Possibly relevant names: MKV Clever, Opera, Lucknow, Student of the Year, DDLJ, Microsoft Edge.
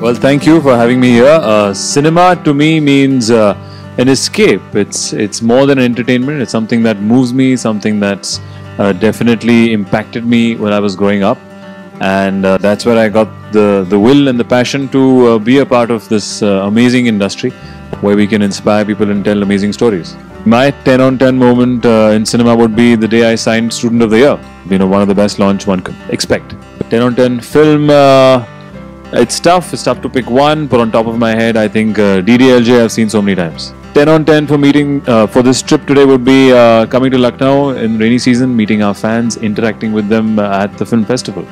Well, thank you for having me here. Cinema to me means an escape. It's more than entertainment. It's something that moves me, something that's definitely impacted me when I was growing up. And that's where I got the will and the passion to be a part of this amazing industry where we can inspire people and tell amazing stories. My 10 on 10 moment in cinema would be the day I signed Student of the Year. You know, one of the best launch one could expect. 10 on 10 film, it's tough to pick one, but on top of my head I think DDLJ I've seen so many times. 10 on 10 for this trip today would be coming to Lucknow in rainy season, meeting our fans, interacting with them at the film festival.